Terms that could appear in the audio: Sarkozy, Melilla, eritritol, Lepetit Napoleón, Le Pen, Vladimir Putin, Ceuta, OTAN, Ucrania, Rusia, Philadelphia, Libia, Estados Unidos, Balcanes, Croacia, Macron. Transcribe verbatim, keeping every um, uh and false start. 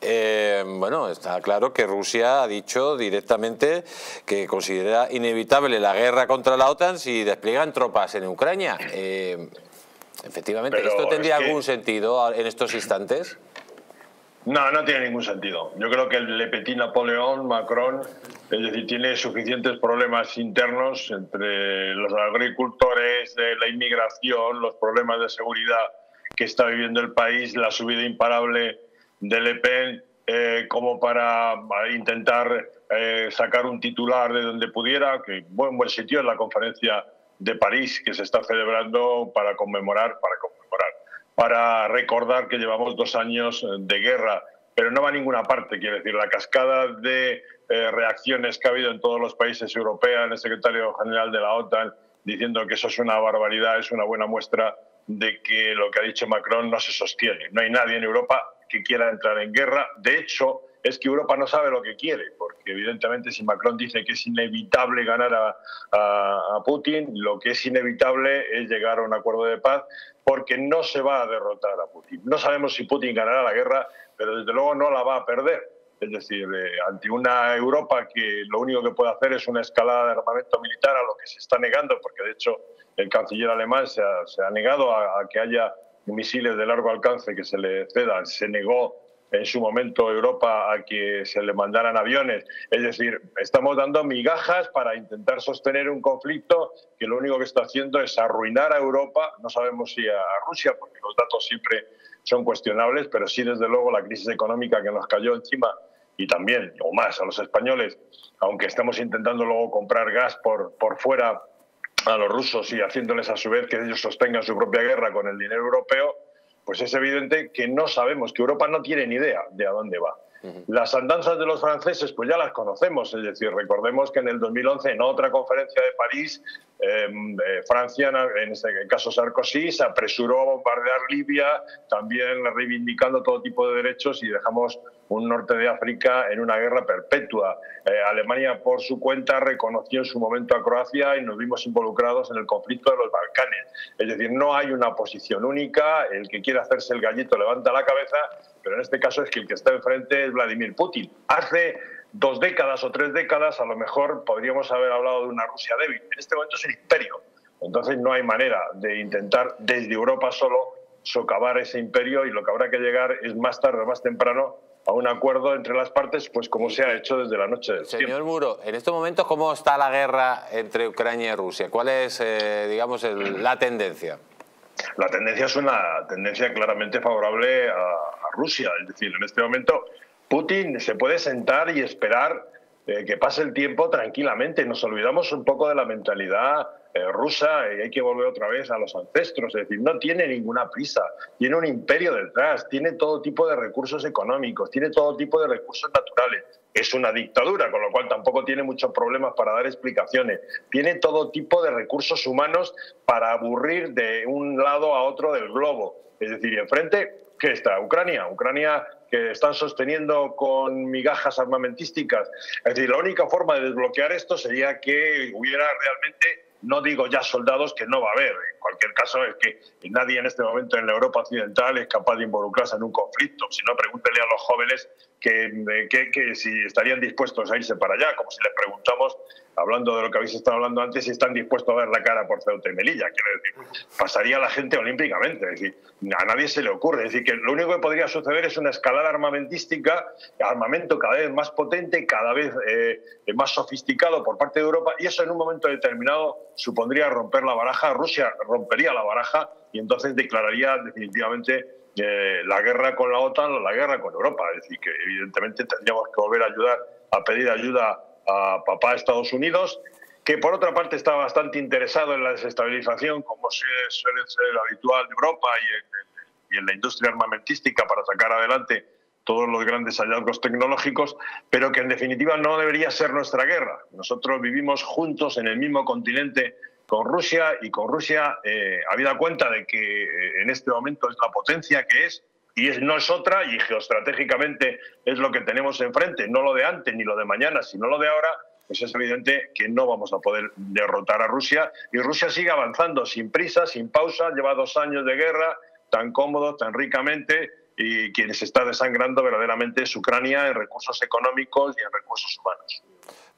Eh, bueno, está claro que Rusia ha dicho directamente que considera inevitable la guerra contra la OTAN si despliegan tropas en Ucrania. Eh, efectivamente, pero ¿esto tendría es que... algún sentido en estos instantes? No, no tiene ningún sentido. Yo creo que el Lepetit Napoleón, Macron, es decir, tiene suficientes problemas internos entre los agricultores, de la inmigración, los problemas de seguridad que está viviendo el país, la subida imparable de Le Pen, eh, como para intentar eh, sacar un titular de donde pudiera, que buen buen sitio es la conferencia de París que se está celebrando para conmemorar, para conmemorar. para recordar que llevamos dos años de guerra, pero no va a ninguna parte. Quiero decir, la cascada de eh, reacciones que ha habido en todos los países europeos, el secretario general de la OTAN diciendo que eso es una barbaridad, es una buena muestra de que lo que ha dicho Macron no se sostiene. No hay nadie en Europa que quiera entrar en guerra. De hecho, es que Europa no sabe lo que quiere, porque evidentemente si Macron dice que es inevitable ganar a, a, a Putin, lo que es inevitable es llegar a un acuerdo de paz, porque no se va a derrotar a Putin. No sabemos si Putin ganará la guerra, pero desde luego no la va a perder. Es decir, eh, ante una Europa que lo único que puede hacer es una escalada de armamento militar, a lo que se está negando, porque de hecho el canciller alemán se ha, se ha negado a, a que haya misiles de largo alcance que se le cedan, se negó en su momento Europa a que se le mandaran aviones. Es decir, estamos dando migajas para intentar sostener un conflicto que lo único que está haciendo es arruinar a Europa, no sabemos si a Rusia, porque los datos siempre son cuestionables, pero sí desde luego la crisis económica que nos cayó encima, y también, o más, a los españoles, aunque estamos intentando luego comprar gas por, por fuera a los rusos y haciéndoles a su vez que ellos sostengan su propia guerra con el dinero europeo, pues es evidente que no sabemos, que Europa no tiene ni idea de a dónde va. Uh-huh. Las andanzas de los franceses, pues ya las conocemos, es decir, recordemos que en el dos mil once, en otra conferencia de París, eh, eh, Francia, en este caso Sarkozy, se apresuró a bombardear Libia, también reivindicando todo tipo de derechos, y dejamos un norte de África en una guerra perpetua. Eh, Alemania, por su cuenta, reconoció en su momento a Croacia y nos vimos involucrados en el conflicto de los Balcanes. Es decir, no hay una posición única, el que quiere hacerse el gallito levanta la cabeza, pero en este caso es que el que está enfrente es Vladimir Putin. Hace dos décadas o tres décadas, a lo mejor, podríamos haber hablado de una Rusia débil. En este momento es un imperio. Entonces no hay manera de intentar desde Europa solo socavar ese imperio, y lo que habrá que llegar es más tarde o más temprano a un acuerdo entre las partes, pues como se ha hecho desde la noche del Señor tiempo. Muro, en estos momentos, ¿cómo está la guerra entre Ucrania y Rusia? ¿Cuál es, eh, digamos, el, la tendencia? La tendencia es una tendencia claramente favorable a, a Rusia. Es decir, en este momento Putin se puede sentar y esperar eh, que pase el tiempo tranquilamente. Nos olvidamos un poco de la mentalidad rusa, y hay que volver otra vez a los ancestros. Es decir, no tiene ninguna prisa, tiene un imperio detrás, tiene todo tipo de recursos económicos, tiene todo tipo de recursos naturales. Es una dictadura, con lo cual tampoco tiene muchos problemas para dar explicaciones. Tiene todo tipo de recursos humanos para aburrir de un lado a otro del globo. Es decir, y enfrente, ¿qué está? Ucrania. Ucrania que están sosteniendo con migajas armamentísticas. Es decir, la única forma de desbloquear esto sería que hubiera realmente... No digo ya soldados, que no va a haber. En cualquier caso, es que nadie en este momento en la Europa occidental es capaz de involucrarse en un conflicto. Si no, pregúntele a los jóvenes que, que, que si estarían dispuestos a irse para allá, como si les preguntamos, hablando de lo que habéis estado hablando antes, si están dispuestos a dar la cara por Ceuta y Melilla. Quiero decir, pasaría la gente olímpicamente. Es decir, a nadie se le ocurre. Es decir, que lo único que podría suceder es una escalada armamentística, armamento cada vez más potente, cada vez eh, más sofisticado por parte de Europa, y eso en un momento determinado supondría romper la baraja. Rusia rompería la baraja y entonces declararía definitivamente eh, la guerra con la OTAN o la guerra con Europa. Es decir, que evidentemente tendríamos que volver a ayudar, a pedir ayuda a papá Estados Unidos, que por otra parte está bastante interesado en la desestabilización, como suele ser habitual de Europa y en, y en la industria armamentística, para sacar adelante todos los grandes hallazgos tecnológicos, pero que en definitiva no debería ser nuestra guerra. Nosotros vivimos juntos en el mismo continente con Rusia, y con Rusia, eh, habida cuenta de que en este momento es la potencia que es, y es, no es otra, y geoestratégicamente es lo que tenemos enfrente, no lo de antes ni lo de mañana, sino lo de ahora, pues es evidente que no vamos a poder derrotar a Rusia, y Rusia sigue avanzando sin prisa, sin pausa, lleva dos años de guerra, tan cómodo, tan ricamente, y quien se está desangrando verdaderamente es Ucrania en recursos económicos y en recursos humanos.